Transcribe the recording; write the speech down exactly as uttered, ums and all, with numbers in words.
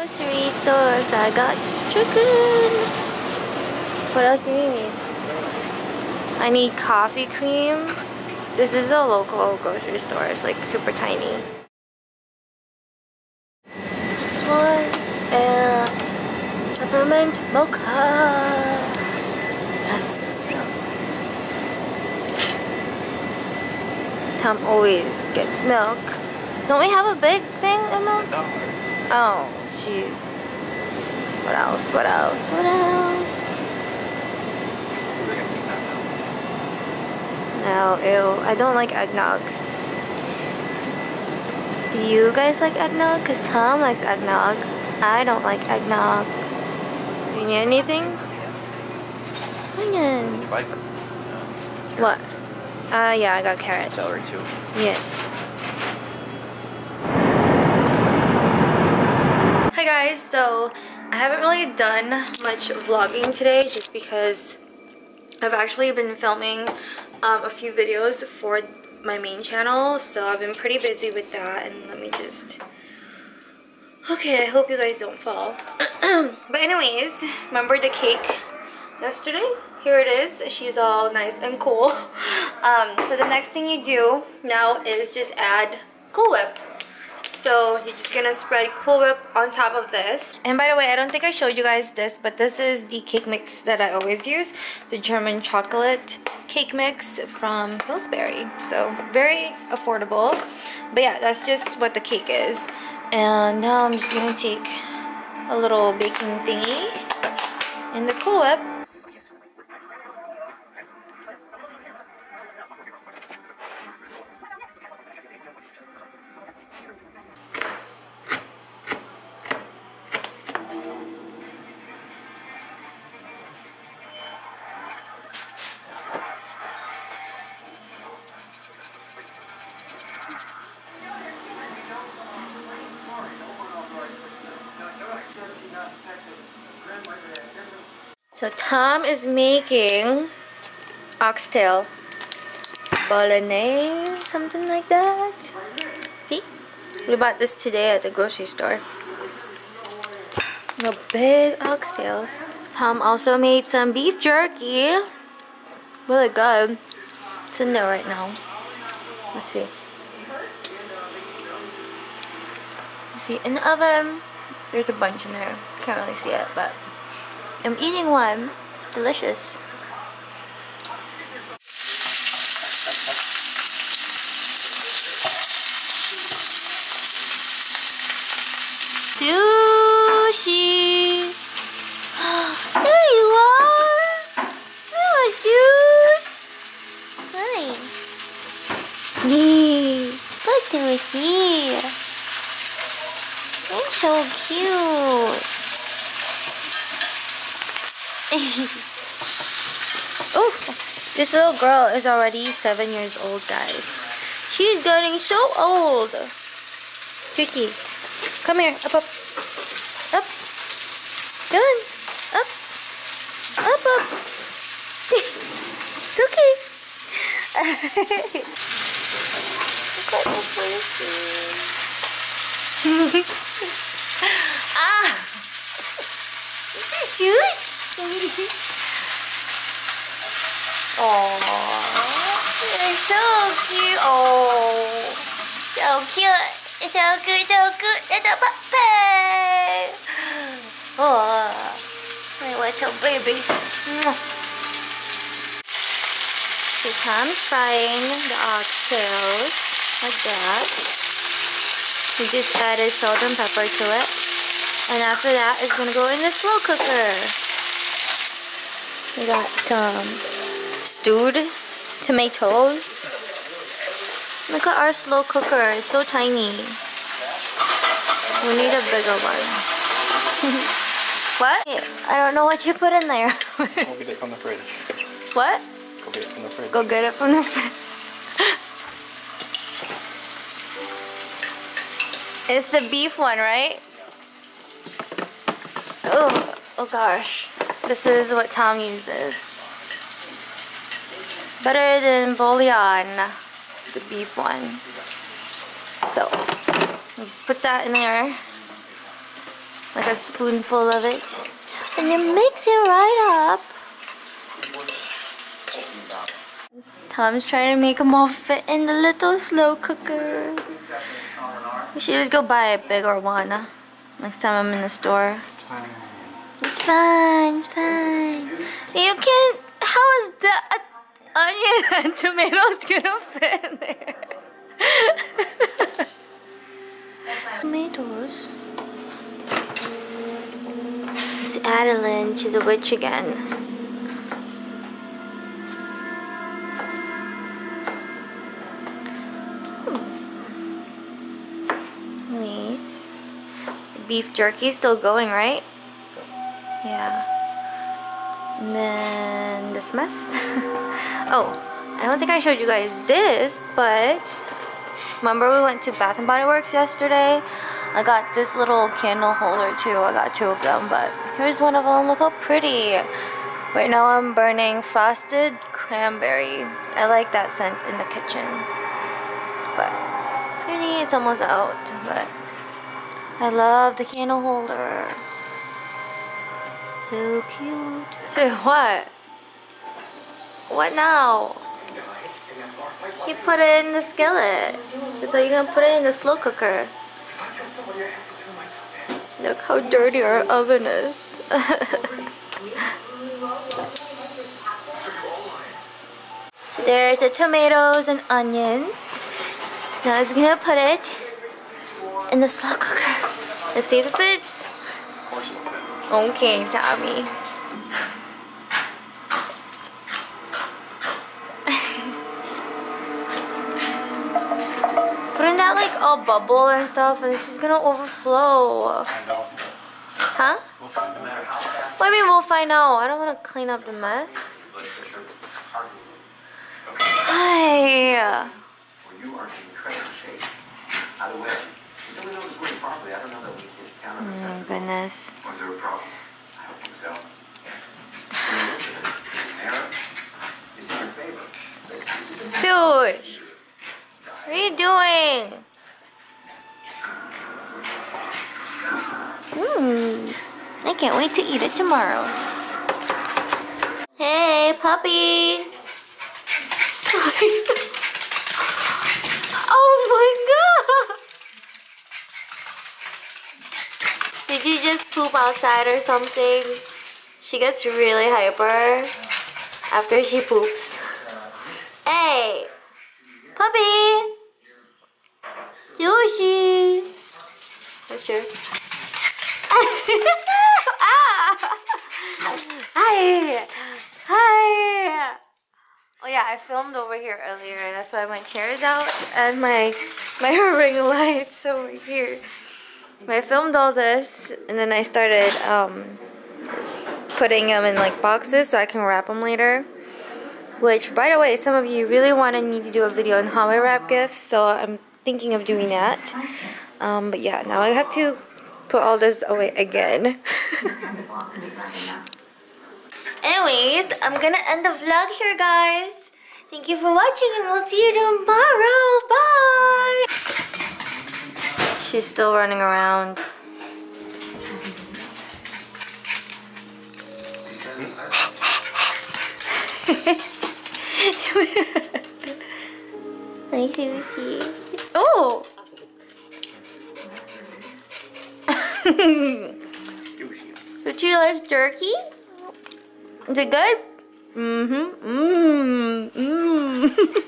Grocery stores, I got chicken. What else do you need? I need coffee cream. This is a local grocery store. It's like super tiny. This one, and peppermint mocha. Yes. Tom always gets milk. Don't we have a big thing of milk? Oh, jeez. What else? What else? What else? No, ew. I don't like eggnogs. Do you guys like eggnog? Because Tom likes eggnog. I don't like eggnog. Do you need anything? Onions. What? Uh, yeah, I got carrots. Celery too. Yes. Hi guys, so I haven't really done much vlogging today just because I've actually been filming um, a few videos for my main channel, so I've been pretty busy with that. And let me just, okay, I hope you guys don't fall. But anyways, remember the cake yesterday? Here it is. She's all nice and cool. Um, so the next thing you do now is just add Cool Whip. So you're just gonna spread Cool Whip on top of this. And by the way, I don't think I showed you guys this, but this is the cake mix that I always use, the German chocolate cake mix from Pillsbury. So very affordable. But yeah, that's just what the cake is. And now I'm just gonna take a little baking thingy in the Cool Whip. So Tom is making oxtail bolognese, something like that. See? We bought this today at the grocery store. The big oxtails. Tom also made some beef jerky. Really good. It's in there right now. Let's see. You see, in the oven, there's a bunch in there. Can't really see it, but I'm eating one. It's delicious. Sushi! There you are! Delicious! Nice. Yay! Look at me here. You're so cute. Oh, this little girl is already seven years old, guys. She's getting so old. Tricky, come here. Up, up, up. Go on. Up, up, up. It's okay. Ah, is that cute? Aww, you're so cute. Oh, so cute. It's so good, so good. It's a puppy. Oh, I want your baby. So Tom's frying the oxtails like that. We just added salt and pepper to it, and after that, it's gonna go in the slow cooker. We got some stewed tomatoes. Look at our slow cooker. It's so tiny. We need a bigger one. What? I don't know what you put in there. Go get it from the fridge. What? Go get it from the fridge. Go get it from the fridge. It's the beef one, right? Oh, oh gosh. This is what Tom uses. Better than bouillon, the beef one. So, just put that in there. like a spoonful of it, and you mix it right up. Tom's trying to make them all fit in the little slow cooker. We should just go buy a bigger one, huh? Next time I'm in the store. It's fine, it's fine. You can't, how is the uh, onion and tomatoes gonna fit in there? Tomatoes. It's Adeline, she's a witch again. Beef jerky is still going, right? Yeah. And then this mess. Oh, I don't think I showed you guys this, but remember we went to Bath and Body Works yesterday? I got this little candle holder too. I got two of them, but here's one of them. Look how pretty. Right now I'm burning frosted cranberry. I like that scent in the kitchen. But pretty, it's almost out, but I love the candle holder. So cute. Say what? What now? You put it in the skillet. So you're gonna put it in the slow cooker. Look how dirty our oven is. So there's the tomatoes and onions. Now I was gonna put it in the slow cooker. Let's see if it fits. Okay, Tommy. Wouldn't that like all bubble and stuff, and it's just gonna overflow? Huh? Well, I mean, we'll find out. I don't want to clean up the mess. Hi. Oh goodness. Was there a problem? I don't think so. It's in your favor. Sush! What are you doing? Mmm. I can't wait to eat it tomorrow. Hey, puppy! Oh my god! Did you just poop outside or something? She gets really hyper after she poops. Hey! Puppy! Yoshi! That's true. Ah! Hi! Hi! Oh yeah, I filmed over here earlier, and that's why my chair is out and my, my ring light's over here. I filmed all this, and then I started um, putting them in like boxes so I can wrap them later. Which, by the way, some of you really wanted me to do a video on how I wrap gifts, so I'm thinking of doing that. Um, but yeah, now I have to put all this away again. Anyways, I'm gonna end the vlog here, guys. Thank you for watching, and we'll see you tomorrow. Bye! She's still running around. I can see. Oh! Did you like jerky? Is it good? Mm-hmm. Mm-hmm. Mm.